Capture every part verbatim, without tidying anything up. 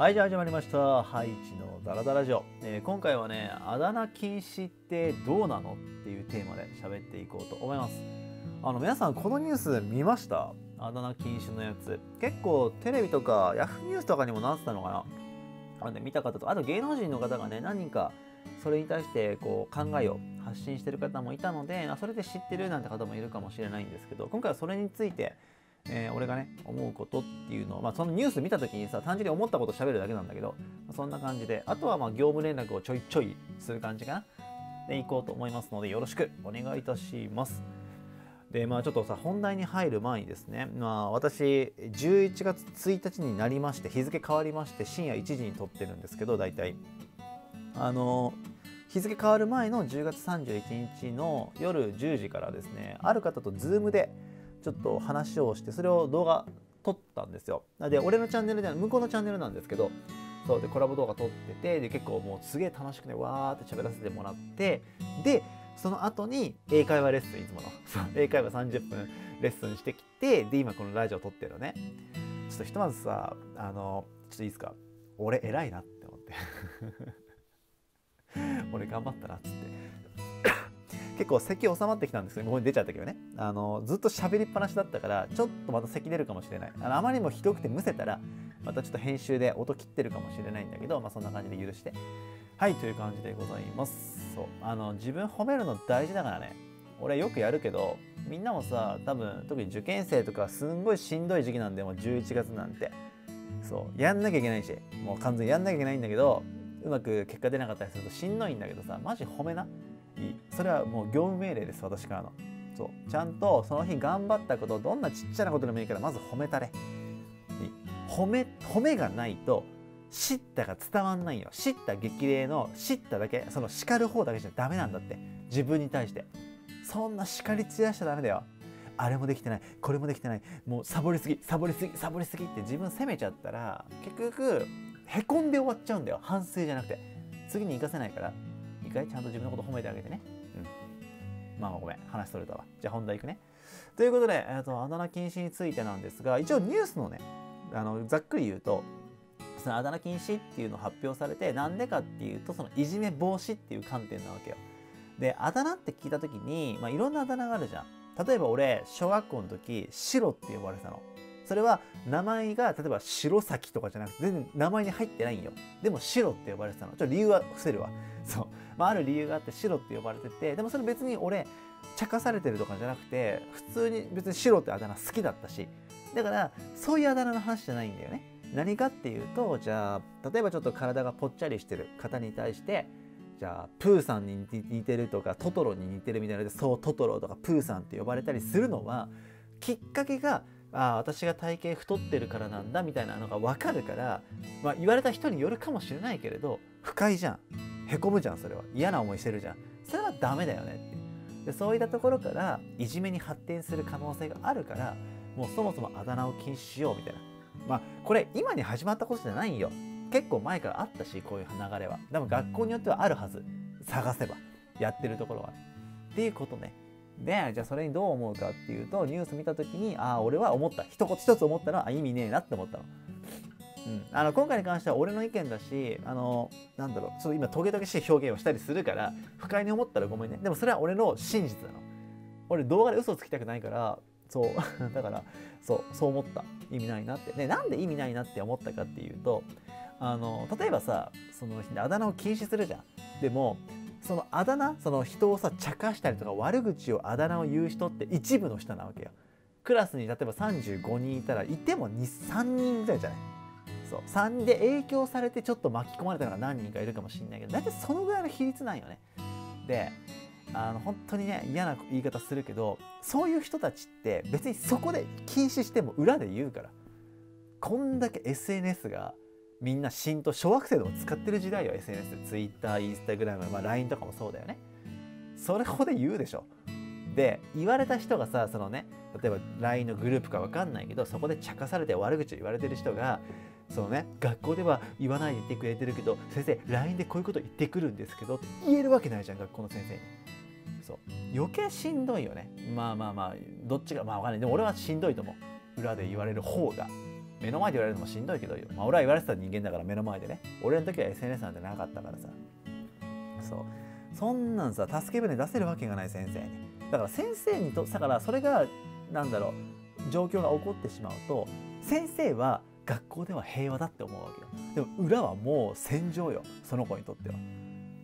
はい、じゃあ始まりました「ハイチのダラダラジオ」えー、今回はね、あだ名禁止ってどうなのっていうテーマで喋っていこうと思います。あの皆さん、このニュース見ました？あだ名禁止のやつ、結構テレビとかヤフーニュースとかにもなってたのかな。あの、ね、見た方と、あと芸能人の方がね、何人かそれに対してこう考えを発信してる方もいたので、それで知ってるなんて方もいるかもしれないんですけど、今回はそれについてえー、俺がね、思うことっていうのを、まあ、そのニュース見た時にさ、単純に思ったこと喋るだけなんだけど、そんな感じで、あとはまあ業務連絡をちょいちょいする感じかなでいこうと思いますので、よろしくお願いいたします。で、まあちょっとさ、本題に入る前にですね、まあ私じゅういちがつついたちになりまして、日付変わりまして、深夜いちじに撮ってるんですけど、大体あの日付変わる前のじゅうがつさんじゅういちにちの夜じゅうじからですね、ある方とズームでちょっと話をして、それを動画撮ったんですよ。で、俺のチャンネルでは向こうのチャンネルなんですけど、そうでコラボ動画撮ってて、で結構もうすげえ楽しくね、わーって喋らせてもらって、でその後に英会話レッスン、いつもの英会話さんじゅっぷんレッスンしてきて、で今このラジオ撮ってるのね。ちょっとひとまずさ、あのちょっといいですか、俺偉いなって思って俺頑張ったなっつって結構咳収まってきたんですけど、ここに出ちゃったけどね、あのずっと喋りっぱなしだったから、ちょっとまた咳出るかもしれない。あのあまりにもひどくてむせたら、またちょっと編集で音切ってるかもしれないんだけど、まあ、そんな感じで許して、はいという感じでございます。そう、あの自分褒めるの大事だからね。俺よくやるけど、みんなもさ、多分特に受験生とかすんごいしんどい時期なんで、もうじゅういちがつなんてそうやんなきゃいけないし、もう完全にやんなきゃいけないんだけど、うまく結果出なかったりするとしんどいんだけどさ、マジ褒めな。それはもう業務命令です、私からの。そうちゃんとその日頑張ったこと、どんなちっちゃなことでもいいから、まず褒めたれ。褒め褒めがないと叱咤が伝わんないよ。叱咤激励の叱咤だけ、その叱る方だけじゃダメなんだって、自分に対して。そんな叱り散らしちゃダメだよ。あれもできてない、これもできてない、もうサボりすぎサボりすぎサボりすぎって自分責めちゃったら、結局へこんで終わっちゃうんだよ。反省じゃなくて次に生かせないから、一回ちゃんと自分のこと褒めてあげてね。うん、まあごめん、話それたわ。じゃあ本題いくね。ということで、えー、とあだ名禁止についてなんですが、一応ニュースのね、あのざっくり言うと、そのあだ名禁止っていうのを発表されて、なんでかっていうと、そのいじめ防止っていう観点なわけよ。で、あだ名って聞いた時に、まあ、いろんなあだ名があるじゃん。例えば俺小学校の時白って呼ばれてたの。それは名前が例えば白崎とかじゃなくて、全然名前に入ってないんよ。でも白って呼ばれてたの。ちょっと理由は伏せるわ。そう、まあ、ある理由があって白って呼ばれてて、でもそれ別に俺茶化されてるとかじゃなくて、普通に別に白ってあだ名好きだったし、だからそういうあだ名の話じゃないんだよね。何かっていうと、じゃあ例えばちょっと体がぽっちゃりしてる方に対して、じゃあプーさんに似てるとかトトロに似てるみたいなので、そうトトロとかプーさんって呼ばれたりするのは、きっかけがああ私が体型太ってるからなんだみたいなのが分かるから、まあ、言われた人によるかもしれないけれど、不快じゃん、へこむじゃん、それは嫌な思いしてるじゃん、それはダメだよねって。でそういったところからいじめに発展する可能性があるから、もうそもそもあだ名を禁止しようみたいな。まあこれ今に始まったことじゃないよ、結構前からあったし、こういう流れは。でも学校によってはあるはず、探せばやってるところは、ね、っていうことね。で、じゃあそれにどう思うかっていうと、ニュース見た時に、ああ俺は思った、一言一つ思ったのは、あ意味ねえなって思ったの。うん、あの今回に関しては俺の意見だし、あのなんだろう、ちょっと今トゲトゲしい表現をしたりするから、不快に思ったらごめんね。でもそれは俺の真実なの。俺動画で嘘をつきたくないから、そうだからそうそう思った、意味ないなって。でなんで意味ないなって思ったかっていうと、あの例えばさ、そのあだ名を禁止するじゃん。でもそのあだ名、その人をさ茶化したりとか悪口をあだ名を言う人って一部の人なわけよ。クラスに例えばさんじゅうごにんいたら、いてもさんにんぐらいじゃない。そうさんで影響されてちょっと巻き込まれたのが何人かいるかもしれないけど、だいたいそのぐらいの比率なんよね。であの本当にね、嫌な言い方するけど、そういう人たちって別にそこで禁止しても裏で言うから。こんだけ エスエヌエス がみんな浸透、小学生でも使ってる時代よ。 エスエヌエス、 Twitter、Instagram、まあ、ライン とかもそうだよね。それここで言うでしょ。で言われた人がさ、そのね、例えば ライン のグループか分かんないけど、そこで茶化されて悪口を言われてる人が、そのね、学校では言わないで言ってくれてるけど、先生 ライン でこういうこと言ってくるんですけどって言えるわけないじゃん、学校の先生に。そう余計しんどいよね。まあまあまあどっちがまあ分かんない。でも俺はしんどいと思う、裏で言われる方が。目の前で言われるのもしんどいけど、まあ、俺は言われてた人間だから目の前でね。俺の時は エスエヌエス なんてなかったからさ、そうそんなんさ助け舟出せるわけがない先生に。だから先生にと、だからそれがなんだろう、状況が起こってしまうと先生は学校では平和だって思うわけよ。でも裏はもう戦場よ、その子にとっては。っ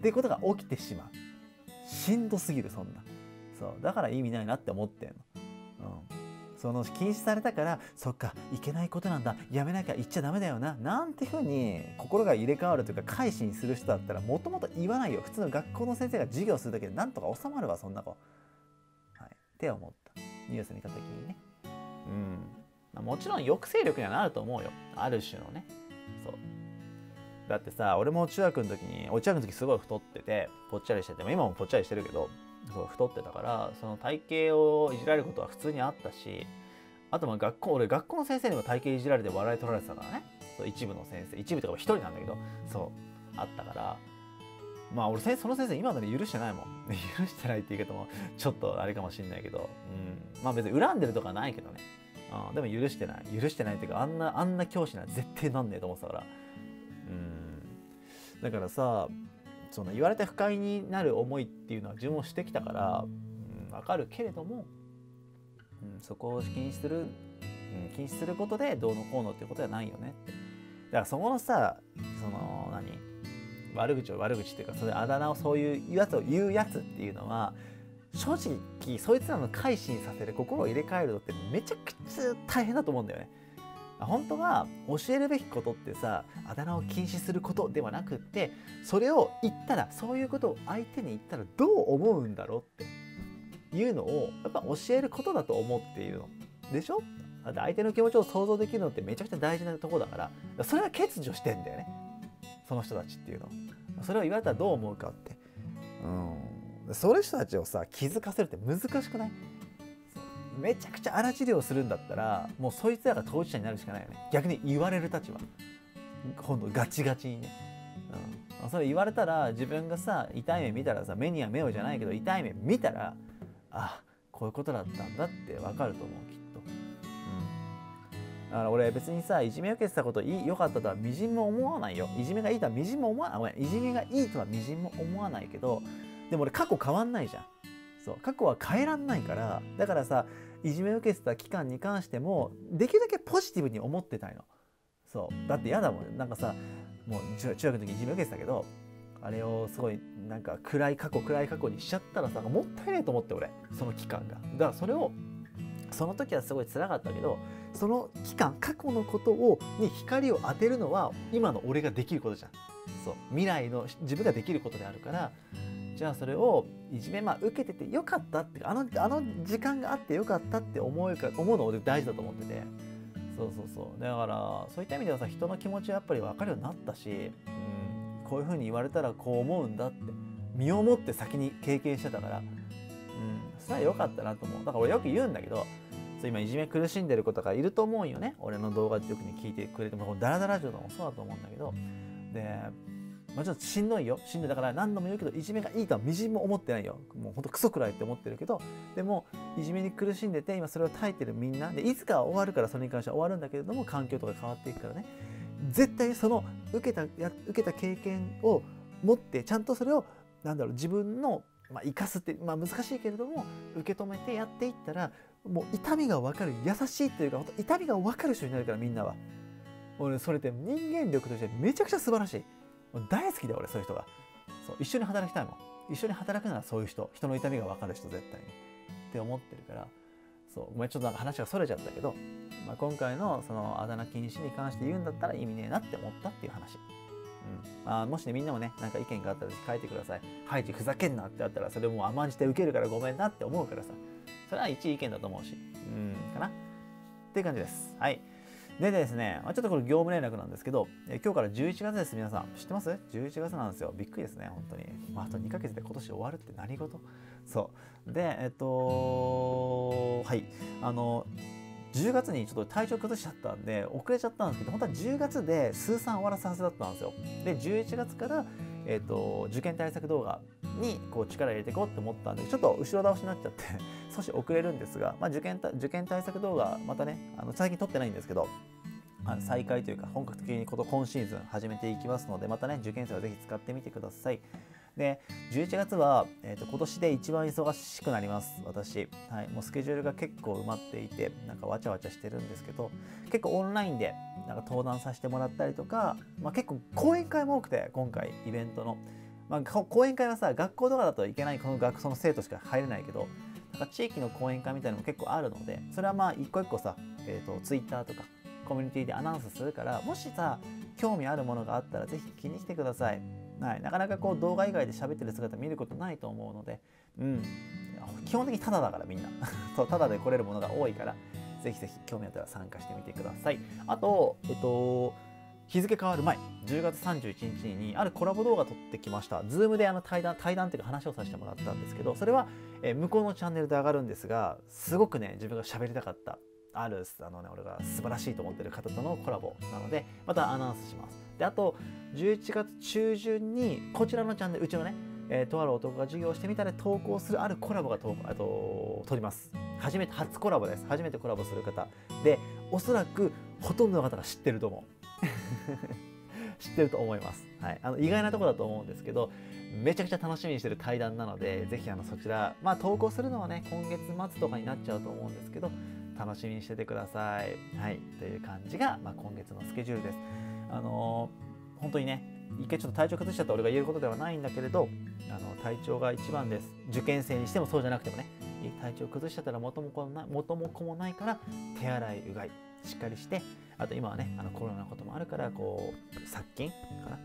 ていうことが起きてしまう。しんどすぎる、そんな。そうだから意味ないなって思ってんの。うん、その禁止されたから、そっかいけないことなんだ、やめなきゃ言っちゃダメだよな、なんてふうに心が入れ替わるというか改心する人だったらもともと言わないよ。普通の学校の先生が授業するだけでなんとか収まるわ、そんな子。はい、って思ったニュース見た時にね。うん、もちろん抑制力にはなると思うよ、ある種のね。そうだってさ、俺も中学の時に、俺中学の時すごい太っててぽっちゃりしてて、今もぽっちゃりしてるけど、そう太ってたから、その体型をいじられることは普通にあったし、あとまあ学校、俺学校の先生にも体型いじられて笑い取られてたからね。そう一部の先生、一部とか一人なんだけど、そうあったから、まあ俺その先生今まで許してないもん許してないって言うけどもちょっとあれかもしんないけど、うん、まあ別に恨んでるとかはないけどね、うん、でも許してない許してないっていうか、あんなあんな教師なら絶対なんねえと思ってたから。うん、だからさ、その言われて不快になる思いっていうのは自分もしてきたから、うん、分かるけれども、うん、そこを禁止する、うん、禁止することでどうのこうのっていうことはないよねって。だからそこのさ、その何悪口を悪口っていうか、それあだ名をそういうやつを言うやつっていうのは、正直そいつらの改心させる、心を入れ替えるのってめちゃくちゃ大変だと思うんだよね。本当は教えるべきことってさ、あだ名を禁止することではなくって、それを言ったら、そういうことを相手に言ったらどう思うんだろうっていうのをやっぱ教えることだと思っているのでしょ。だって相手の気持ちを想像できるのってめちゃくちゃ大事なとこだから、それは欠如してんだよね、その人たちっていうの。それを言われたらどう思うかって、うん、その人たちをさ気づかせるって難しくない？めちゃくちゃ荒治療するんだったら、もうそいつらが当事者になるしかないよね。逆に言われる立場、今度ガチガチにね、うん、それ言われたら、自分がさ痛い目見たらさ、目には目をじゃないけど痛い目見たら、あ、こういうことだったんだって分かると思う、きっと。うん、だから俺別にさ、いじめ受けてたこといい良かったとはみじんも思わないよ。いじめがいいとはみじんも思わない、ごめん、いじめがいいとはみじんも思わないけど、でも俺過去変わんないじゃん。そう過去は変えらんないから、だからさ、いじめを受けてた期間に関してもできるだけポジティブに思ってたいの。そうだって嫌だもん、なんかさ、もう中学の時いじめ受けてたけど、あれをすごいなんか暗い過去暗い過去にしちゃったらさ、もったいないと思って、俺その期間が。だからそれを、その時はすごい辛かったけど、その期間過去のことをに光を当てるのは今の俺ができることじゃん。そう未来の自分ができることであるから、じゃあそれをいじめ、まあ、受けててよかったって、あの、あの時間があってよかったって思うか、思うの俺大事だと思ってて、そうそうそうだからそういった意味ではさ、人の気持ちはやっぱり分かるようになったし、うん、こういうふうに言われたらこう思うんだって身をもって先に経験してたから、うん、それはよかったなと思う。だから俺よく言うんだけど、そう今いじめ苦しんでる子とかいると思うんよね。俺の動画ってよくに聞いてくれても、ダラダラジオとかもそうだと思うんだけど、でまあちょっとしんどいよ、しんどい。だから何度も言うけど、いじめがいいとはみじんも思ってないよ。もうほんとクソくらいって思ってるけど、でもいじめに苦しんでて今それを耐えてるみんなで、いつかは終わるから、それに関しては終わるんだけれども、環境とか変わっていくからね、絶対その受けたや受けた経験を持って、ちゃんとそれをなんだろう、自分の、まあ、生かすって、まあ、難しいけれども受け止めてやっていったら、もう痛みが分かる、優しいというか、ほんと痛みが分かる人になるから、みんなは。俺それって人間力としてめちゃくちゃ素晴らしい。大好きだよ俺そういう人が。そう一緒に働きたいもん。一緒に働くならそういう人、人の痛みが分かる人絶対にって思ってるから。そうごめん、ちょっとなんか話がそれちゃったけど、まあ、今回のそのあだ名禁止に関して言うんだったら意味ねえなって思ったっていう話。うん、あもしね、みんなもね、なんか意見があったら書いてください。ハイジふざけんなってあったら、それもう甘んじて受けるからごめんなって思うからさ、それは一意見だと思うし、うんかなっていう感じです。はい。でですね、ちょっとこれ業務連絡なんですけど、え今日からじゅういちがつです、皆さん。知ってます ?じゅういちがつなんですよ。びっくりですね、本当に。まあ、あとにかげつで今年終わるって何事？そう。で、えっと、はい。あの、じゅうがつにちょっと体調崩しちゃったんで、遅れちゃったんですけど、本当はじゅうがつで通算終わらすはずだったんですよ。で、じゅういちがつから、えっと、受験対策動画にこう力入れていこうって思ったんで、ちょっと後ろ倒しになっちゃって少し遅れるんですが、まあ、受験た受験対策動画またね、あの最近撮ってないんですけど、再開というか本格的にこと今シーズン始めていきますので、またね受験生はぜひ使ってみてください。でじゅういちがつは、えー、と今年で一番忙しくなります私、はい、もうスケジュールが結構埋まっていてなんかわちゃわちゃしてるんですけど、結構オンラインでなんか登壇させてもらったりとか、まあ、結構講演会も多くて今回イベントの、まあ、講演会はさ学校とかだといけない、この学その生徒しか入れないけど、なんか地域の講演会みたいなのも結構あるので、それはまあ一個一個さ、えー、と ツイッター とかコミュニティでアナウンスするから、もしさ興味あるものがあったらぜひ気にしてください。はい、なかなかこう動画以外で喋ってる姿見ることないと思うので、うん、基本的にタダだからみんなそうタダで来れるものが多いから、ぜひぜひ興味あったら参加してみてください。あと、えっと、日付変わる前じゅうがつさんじゅういちにちにあるコラボ動画撮ってきました。ズーム であの対談対談っていうか話をさせてもらったんですけど、それはえ向こうのチャンネルで上がるんですが、すごくね自分が喋りたかったあるあのね俺が素晴らしいと思ってる方とのコラボなので、またアナウンスします。であとじゅういちがつちゅうじゅんにこちらのチャンネル、うちのね、えー、とある男が授業をしてみたら投稿するあるコラボがとあと撮ります。初めて初コラボです。初めてコラボする方で、おそらくほとんどの方が知ってると思う知ってると思います、はい、あの意外なとこだと思うんですけど、めちゃくちゃ楽しみにしてる対談なので、ぜひあのそちら、まあ、投稿するのはね今月末とかになっちゃうと思うんですけど、楽しみにしててください、はい、という感じが、まあ、今月のスケジュールです。あのー、本当にね一回ちょっと体調崩しちゃった俺が言えることではないんだけれど、あの体調が一番です。受験生にしてもそうじゃなくてもね、体調崩しちゃったら元も子もない、元も子もないから手洗いうがいしっかりして、あと今はねあのコロナのこともあるからこう殺菌かな、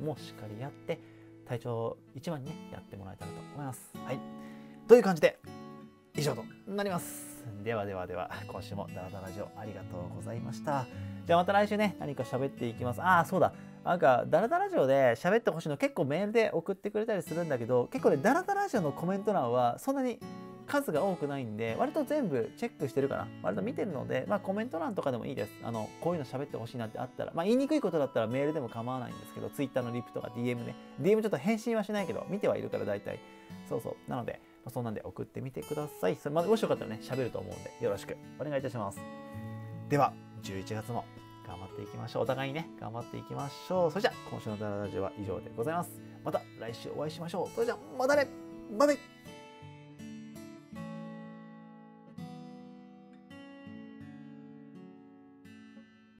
うん、もうしっかりやって体調一番にねやってもらえたらと思います。はい、という感じで以上となります。ではではでは、今週もダラダラジオありがとうございました。じゃあまた来週ね、何か喋っていきます。ああ、そうだ。なんかダラダラジオで喋ってほしいの結構メールで送ってくれたりするんだけど、結構ね、ダラダラジオのコメント欄はそんなに数が多くないんで、割と全部チェックしてるかな。割と見てるので、まあコメント欄とかでもいいです。あの、こういうの喋ってほしいなってあったら、まあ言いにくいことだったらメールでも構わないんですけど、ツイッター のリプとか ディーエム ね。ディーエム ちょっと返信はしないけど、見てはいるから大体。そうそう。なので、そんなんで送ってみてください。それまでもしよかったらね、喋ると思うんでよろしくお願いいたします。では、じゅういちがつも頑張っていきましょう。お互いにね、頑張っていきましょう。それじゃ、今週のダラダラジオは以上でございます。また来週お会いしましょう。それじゃ、またね。バイバイ。